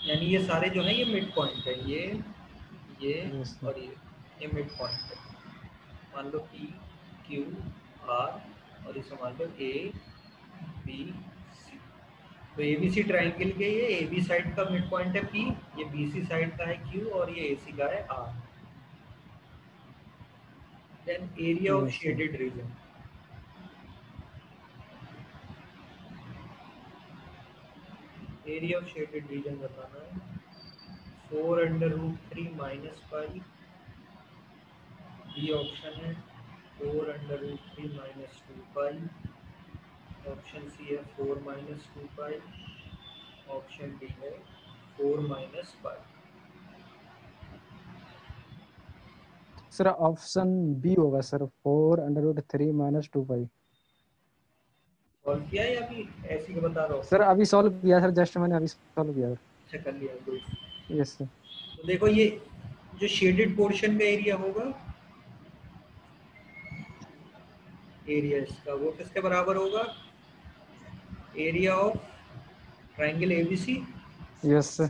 यानी ये सारे जो है ये मिड पॉइंट है, ये और ये मिड पॉइंट है। मान लो P, Q, R और इसे मान लो A, B, C। तो ABC ट्राइंगल के ये AB साइड का मिड पॉइंट है P, ये BC साइड का है Q और ये AC का है R। Then area of shaded region, area of shaded region बताना है। 4√3 - π, बी ऑप्शन है। 4√3 - 2π, ऑप्शन सी है 4 - 2π, ऑप्शन डी है 4 - π। सर ऑप्शन बी होगा सर, 4√3 - 2π। सॉल्व किया या अभी ऐसे ही बता रहा हूँ सर? अभी सॉल्व किया सर, जस्ट मैंने अभी सॉल्व किया। अच्छा कर लिया, गुड। Yes sir. तो देखो ये जो शेडेड पोर्शन का एरिया होगा, एरिया इसका वो किसके बराबर होगा, area of triangle ABC. Yes sir.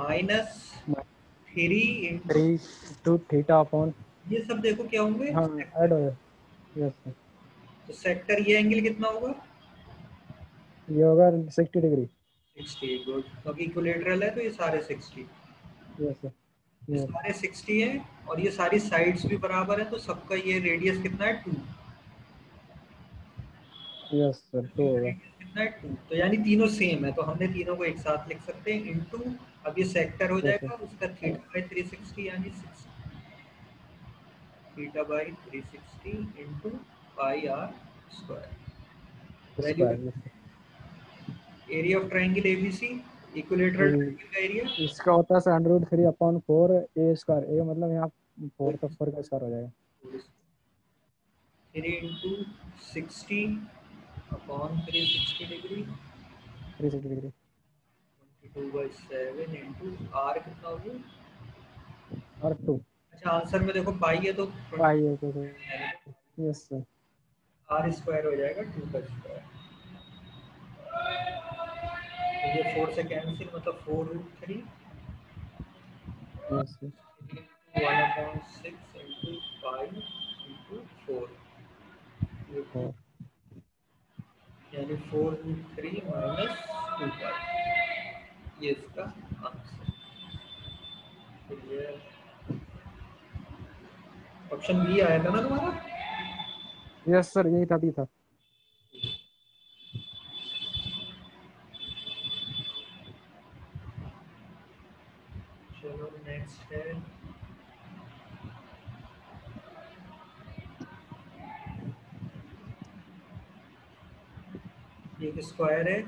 -3 into theta upon ये सब देखो क्या होंगे, हाँ ऐड हो गया। Yes sir. तो सेक्टर, ये एंगल कितना होगा, ये होगा 60 डिग्री। 60, गुड। क्योंकि इक्विलेटरल है तो ये सारे 60। Yes sir. ये सारे 60 है और ये सारी साइड्स भी बराबर है, तो सबका ये रेडियस कितना है, 2। यस सर, तो कितना है, 2। तो यानी तीनों सेम है, तो हमने तीनों को एक साथ लिख सकते हैं इनटू, अब ये सेक्टर हो जाएगा, उसका थीटा 360 यानी 60, theta 360 into pi are square. Area of triangle ABC, equilateral triangle का एरिया इसका होता है सर √3/4 ए स्क्वायर। ए मतलब यहां 4 का स्क्वायर हो जाएगा, 3 × 60 upon 360 degree, 360 degree. 22/7 into r कितना हो गया, R2। अच्छा आंसर में देखो पाई है, तो पाई है तो। Yes sir. आर स्क्वायर हो जाएगा 2 का स्क्वायर। तो ये 4 से कैंसिल, मतलब 4√3। Yes sir. 1/6 into pi into 4, यानी 4√3 - 2π। ये इसका आंसर। ऑप्शन बी आया था ना तुम्हारा? यस सर, यही था, बी था। चलो नेक्स्ट है, एक स्क्वायर है,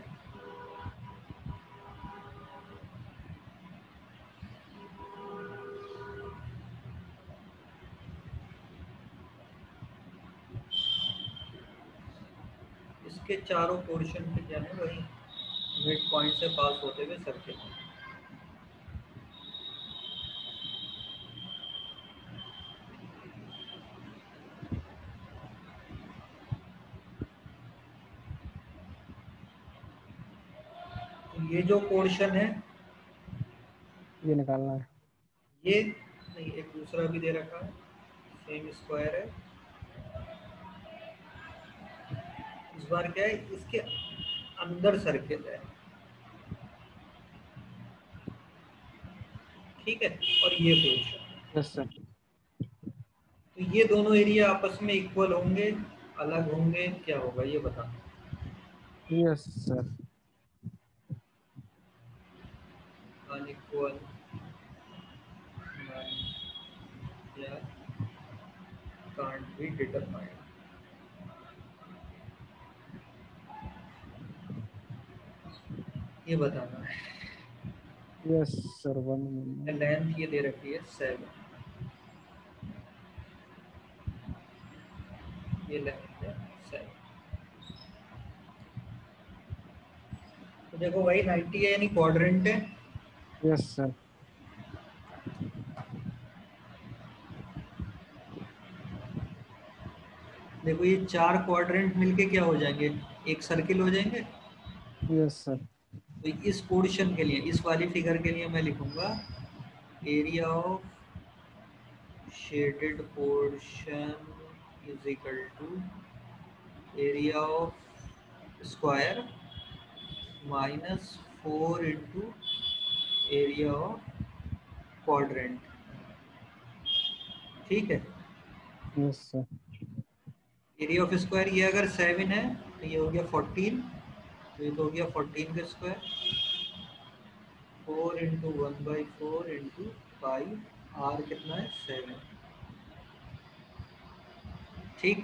इसके चारों पोर्शन पे जाने वही मिड पॉइंट से पास होते हुए सर्किल। ये जो पोर्शन है ये निकालना है, ये नहीं एक दूसरा भी दे रखा है, सेम स्क्वायर है। इस बार क्या है, इसके अंदर सर्किल है, ठीक है, और ये पोर्शन। Yes sir. तो ये दोनों एरिया आपस में इक्वल होंगे, अलग होंगे, क्या होगा ये बता। Yes sir. Unequal yeah, can't be determined. ये बताना है। Yes sir. वन लेंथ ये दे रखी है 7, ये लेंथ है 7। तो देखो भाई 90 है यानी क्वाड्रेंट है। Yes sir. देखो ये चार क्वाड्रेंट मिलके क्या हो जाएंगे, एक सर्किल हो जाएंगे। Yes sir. तो इस पोर्शन के लिए, इस वाली फिगर के लिए मैं लिखूंगा area of shaded portion is equal to area of square minus 4 into area of quadrant, ठीक है। Yes sir. Area of square ये अगर 7 है तो ये हो गया 14, तो ये तो हो गया 14 का स्क्वायर 4 इंटू 1/4 इंटू 5 आर कितना है 7, ठीक।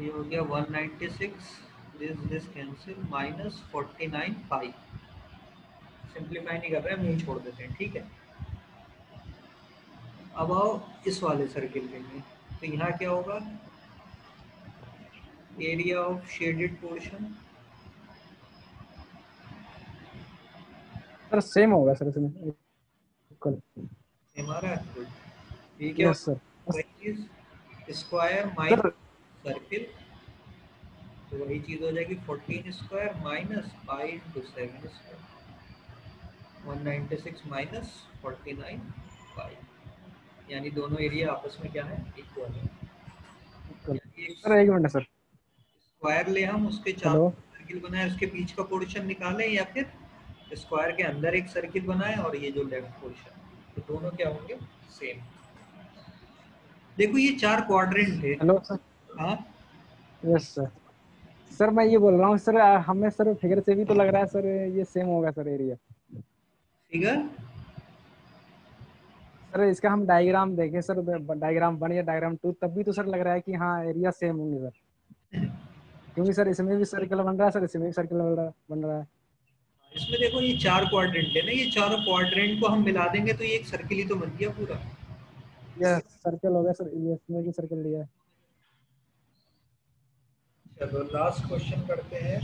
ये हो गया 196, दिस कैंसिल, माइनस 49 पाई। सिंप्लीफाई नहीं कर रहे हम, यही छोड़ देते हैं, ठीक है। अब आओ इस वाले सर्किल के लिए, तो यहाँ क्या होगा, area of shaded portion sir same होगा सर, इसमें हमारा ठीक है सर। 25 स्क्वायर माइनस सर्किल, तो वही चीज हो जाएगी 14 square minus 5 into 7 square 196 minus 49 pi, यानी दोनों एरिया आपस में क्या है, इक्वल है। एक मिनट सर, स्क्वायर ले हम, उसके चार सर्किल बनाए, उसके बीच का पोर्शन निकालें या फिर स्क्वायर के अंदर एक सर्किल बनाए और ये जो लेफ्ट पोर्शन, तो दोनों क्या होंगे सेम। देखो ये चार क्वाड्रेंट है। Hello sir. हाँ यस सर। सर मैं ये बोल रहा हूँ सर, हमें सर फिगर से भी तो लग रहा है सर ये सेम होगा सर एरिया फिगर। सर इसका हम डायग्राम देखें सर, डायग्राम 1 या डायग्राम 2, तब भी तो सर लग रहा है कि हाँ एरिया सेम होंगे सर, क्योंकि सर इसमें भी सर्कल बन रहा है, सर इसमें भी सर्कल बन रहा है। इसमें देखो ये चार क्वाड्रेंट है ना, ये चारों क्वाड्रेंट को हम मिला देंगे तो ये एक सर्किल ही तो बन गया पूरा। यस सर्कल हो गया सर, इसमें भी सर्कल लिया है। चलो लास्ट क्वेश्चन करते हैं।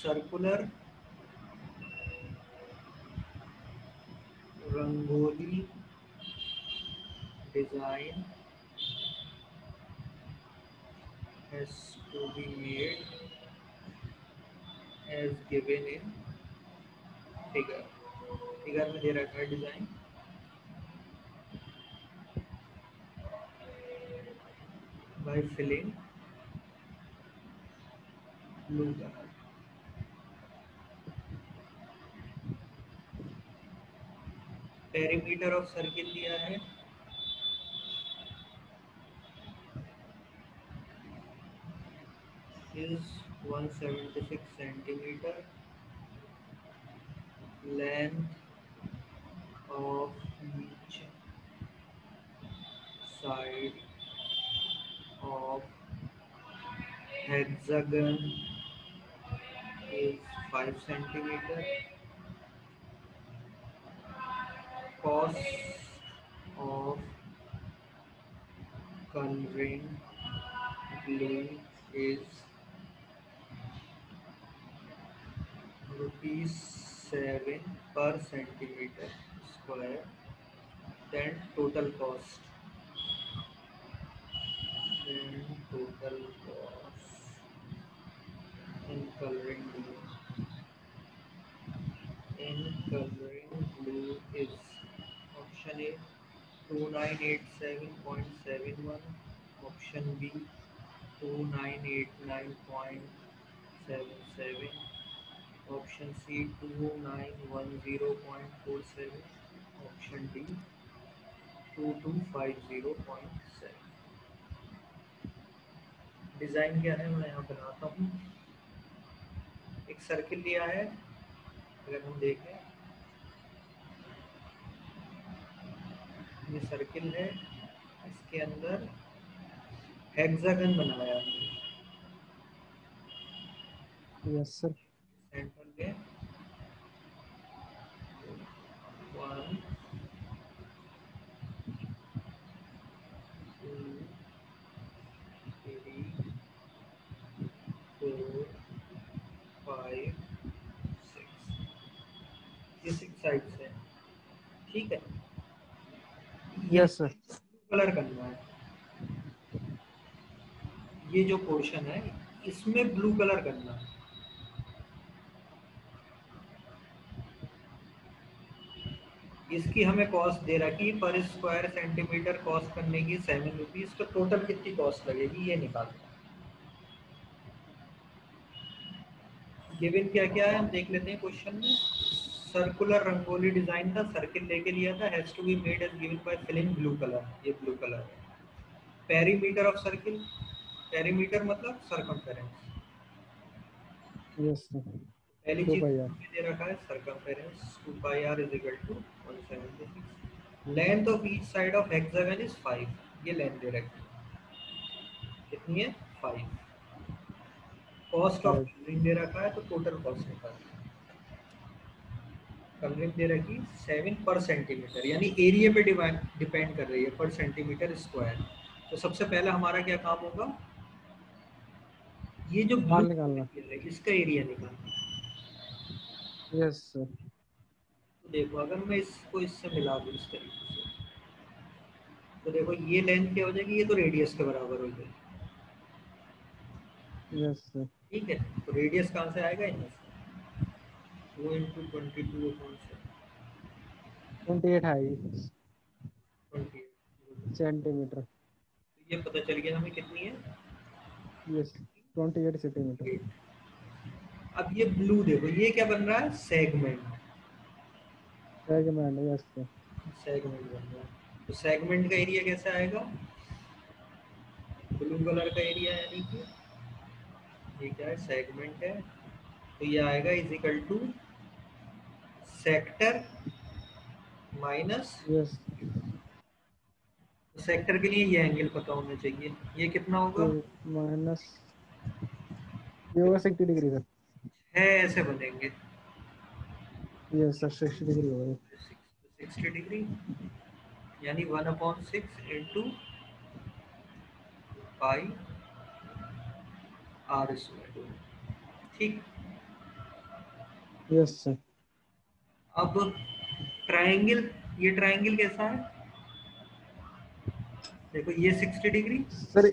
Circular rangoli design has to be made as given in figure. Figure में दे रखा है design. By filling blue color. Perimeter of circle दिया है, is 176 centimetre, length of each side of hexagon is 5 centimetre, cos of Convening loan is ₹7 per centimeter square. Then total cost. In coloring blue. In coloring blue is option A 2987.71, option B 2989.77, option C 2910.47, option D 2250.7. Design क्या है मैं यहाँ बनाता हूँ। एक सर्किल लिया है, अगर हम देखें ये सर्किल है, इसके अंदर हेक्सागन बनाया है। Yes sir. सेंटर पे 1, 2, 3, 4, 5, 6 है, ठीक है। Yes sir. कलर करना है, ये जो पोर्शन है इसमें ब्लू कलर करना है। इसकी हमें कॉस्ट दे रखी पर स्क्वायर सेंटीमीटर कॉस्ट करने की ₹7। तो टोटल कितनी कॉस्ट लगेगी ये निकालना है। गिवन क्या क्या है हम देख लेते हैं। क्वेश्चन में सर्कुलर रंगोली डिजाइन था, सर्किल लेके लिया था, has to be made as given by filling blue colour, ये ब्लू कलर है। पेरीमीटर ऑफ सर्किल, पेरीमीटर मतलब सर्कमफेरेंस। Yes sir. पहली चीज दे रखा है circumference 2πr = 176। Length of each side of hexagon is 5, ये लेंथ दे रखी है, कितनी है 5। कॉस्ट ऑफ कलरिंग दे रखा है, तो टोटल कॉस्ट निकालना है। कलरिंग दे रखी 7 पर सेंटीमीटर, यानी एरिया पे डिपेंड कर रही है पर सेंटीमीटर स्क्वायर। तो सबसे पहला हमारा क्या काम होगा, ये जो बाल निकालना है इसका एरिया निकालना है। Yes sir. तो देखो अगर मैं इसको इससे मिला दूं इस तरीके से, तो देखो ये लेंथ क्या हो जाएगी, ये तो रेडियस के बराबर हो जाएगी। Yes sir. ठीक है, तो रेडियस कहाँ से आएगा, इनमें से 2 × 22 / 28 आएगी 28 सेंटीमीटर। तो ये पता चल गया हमें कितनी है। Yes, 28 centimetre. अब ये ब्लू देखो, ये क्या बन रहा है, सेगमेंट। यस सर, सेगमेंट बन रहा है। तो सेगमेंट का एरिया कैसे आएगा, ब्लू कलर का एरिया, यानी कि ठीक है सेगमेंट है, तो ये आएगा = सेक्टर माइनस। यस। सेक्टर के लिए ये एंगल पता होना चाहिए, ये कितना होगा, माइनस ये होगा 60 डिग्री सर। है ऐसे बनेंगे। यस सर, 60 डिग्री होगा। 60 डिग्री यानी 1/6 × पाई आर स्क्वायर, ठीक। Yes sir. अब ट्रायंगल, ये ट्रायंगल कैसा है, देखो ये 60 डिग्री सर।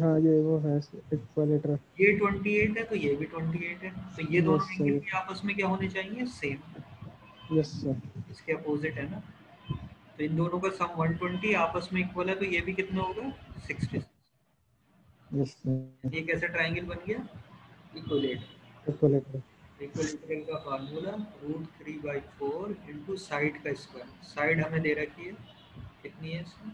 हाँ ये वो है इक्विलेटरल, ये 28 है तो ये भी 28 है, तो ये दोनों एंगल के आपस में क्या होने चाहिए, सेम। Yes sir. इसके अपोजिट है ना, तो इन दोनों का सम 120 आपस में इक्वल है, तो ये भी कितना होगा 60। Yes sir. ये कैसे ट्रायंगल बन गया, इक्विलेटरल का फार्मूला √3/4 * साइड का स्क्वायर। साइड हमें दे रखी है, कितनी है इसमें,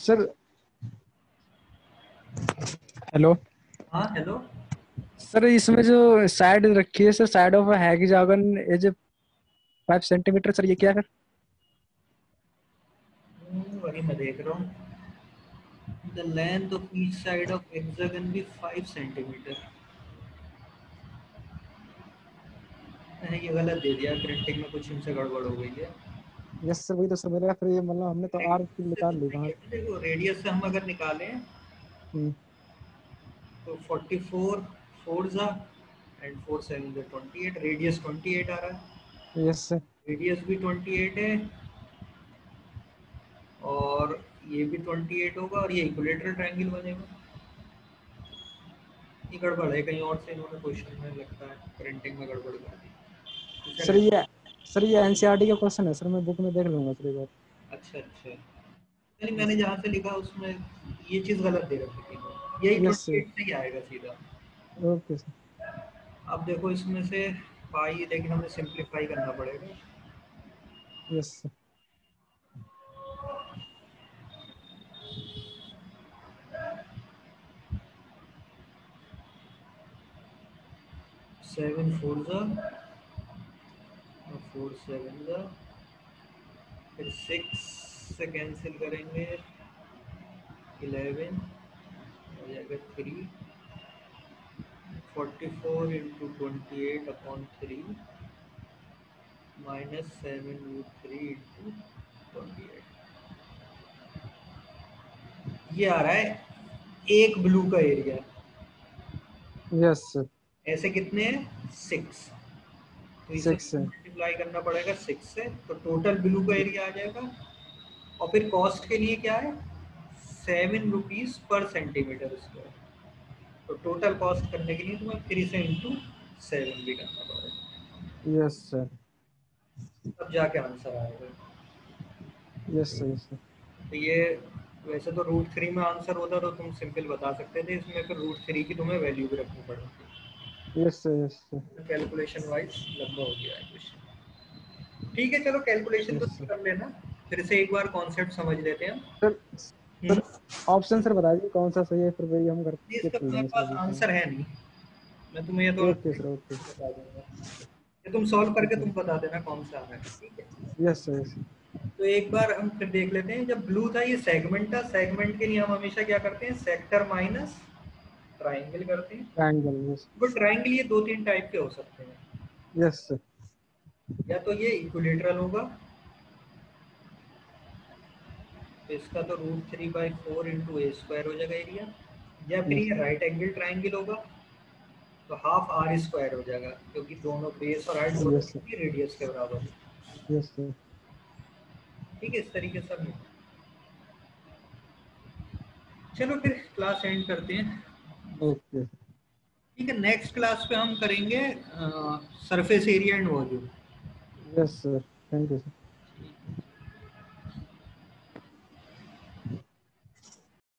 सर हेलो। हाँ हेलो सर, इसमें जो साइड रखी है sir, side of hexagon is 5 centimetre sir, ये क्या है? अभी मैं देख रहा हूँ the length of each side of hexagon be 5 centimetre. मैंने ये गलत दे दिया, प्रिंटिंग में कुछ इनसे गड़बड़ हो गई है। यस सर, वही तो सर मेरा फिर ये मतलब हमने तो आर की निकाल ली। देखो रेडियस से हम अगर निकालें तो 44 4s एंड 4 7s 28, रेडियस 28 आ रहा है। यस सर, रेडियस भी 28 है और ये भी 28 होगा और ये इक्विलेटरल ट्रायंगल बनेगा। ये गड़बड़ है कहीं और से, इन्होंने क्वेश्चन में लगता है प्रिंटिंग में गड़बड़ कर दी सर। ये एनसीईआरटी का क्वेश्चन है सर, मैं बुक में देख लूंगा सर एक बार। अच्छा, यानी मैंने जहां से लिखा उसमें ये चीज गलत दे रखी थी। यही 28 से ही आएगा सीधा। ओके सर, अब देखो इसमें से पाई, लेकिन हमें सिंपलीफाई करना पड़ेगा। यस सर, सेवन फोर जा 4 7 जा, फिर 6 से कैंसिल करेंगे 11 हो जाएगा 3, 44 × 28/3 माइनस 7 × 3 × 28। ये आ रहा है एक ब्लू का एरिया। यस सर, ऐसे कितने हैं? 6। तो इसे मल्टीप्लाई करना पड़ेगा 6 से, तो टोटल ब्लू का एरिया आ जाएगा। और फिर कॉस्ट के लिए क्या है? 7 रुपीज़/cm²। तो टोटल कॉस्ट करने के लिए तुम्हें फिर इसे × 7 भी करना पड़ेगा। यस सर, तब जाके आंसर आएगा। यस सर, तो ये वैसे तो √3 में आंसर होता तो तुम सिंपल बता सकते थे, इसमें फिर √3 की तुम्हें वैल्यू भी रखनी पड़ेगी। यस सर, कैलकुलेशन वाइज लंबा हो गया है क्वेश्चन। ठीक है, चलो कैलकुलेशन तो कर लेना, फिर से एक बार कॉन्सेप्ट समझ लेते हैं हम। सर ऑप्शन सर बता दीजिए कौन सा सही है, फिर वही हम करते हैं। इसका तुम्हारे पास आंसर है नहीं, मैं तुम्हें ये तो ओके बता दूंगा, ये तुम सॉल्व करके तुम बता देना कौन सा है। ठीक है, यस सर। तो एक बार हम फिर देख लेते हैं। जब ब्लू था ये सेगमेंट था, सेगमेंट के लिए हम हमेशा क्या करते हैं? सेक्टर माइनस ट्रायंगल करते हैं। ट्रायंगल ये 2-3 टाइप के हो सकते हैं। यस सर, या तो ये इक्विलेटरल होगा, इसका तो √3/4 × a² हो जाएगा एरिया, या फिर ये राइट एंगल ट्रायंगल होगा, तो ½ r² हो जाएगा, क्योंकि दोनों बेस और हाइट दोनों की रेडियस के बराबर है। यस सर, ठीक है, इस तरीके से। चलो फिर क्लास एंड करते हैं। ओके, ठीक है, नेक्स्ट क्लास पे हम करेंगे surface area and volume. Yes sir, thank you sir.